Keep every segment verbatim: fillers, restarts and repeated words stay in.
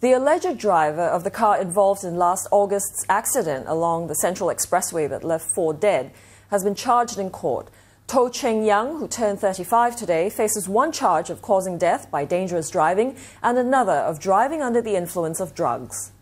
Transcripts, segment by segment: The alleged driver of the car involved in last August's accident along the Central Expressway that left four dead has been charged in court. Toh Cheng Yang, who turned thirty-five today, faces one charge of causing death by dangerous driving and another of driving under the influence of drugs.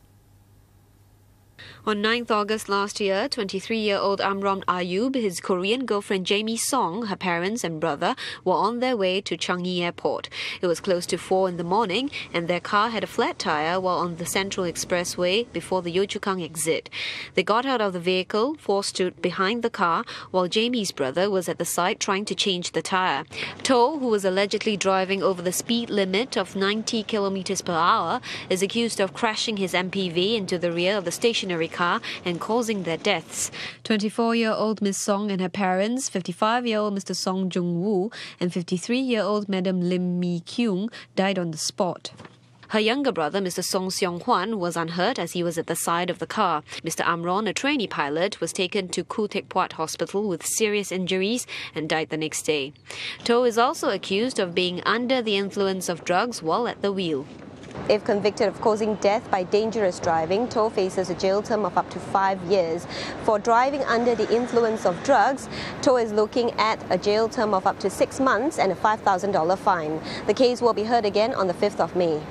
On ninth August last year, twenty-three-year-old Amron Ayoub, his Korean girlfriend Jamie Song, her parents and brother were on their way to Changi Airport. It was close to four in the morning and their car had a flat tire while on the Central Expressway before the Yio Chu Kang exit. They got out of the vehicle, four stood behind the car while Jamie's brother was at the side trying to change the tire. Toh, who was allegedly driving over the speed limit of ninety kilometers per hour, is accused of crashing his M P V into the rear of the stationary car and causing their deaths. twenty-four-year-old Miss Song and her parents, fifty-five-year-old Mister Song Jung Woo and fifty-three-year-old Madam Lim Mi Kyung died on the spot. Her younger brother, Mister Song Seong Hwan, was unhurt as he was at the side of the car. Mister Amron, a trainee pilot, was taken to Khoo Teck Puat Hospital with serious injuries and died the next day. Toh is also accused of being under the influence of drugs while at the wheel. If convicted of causing death by dangerous driving, Toh faces a jail term of up to five years. For driving under the influence of drugs, Toh is looking at a jail term of up to six months and a five thousand dollar fine. The case will be heard again on the fifth of May.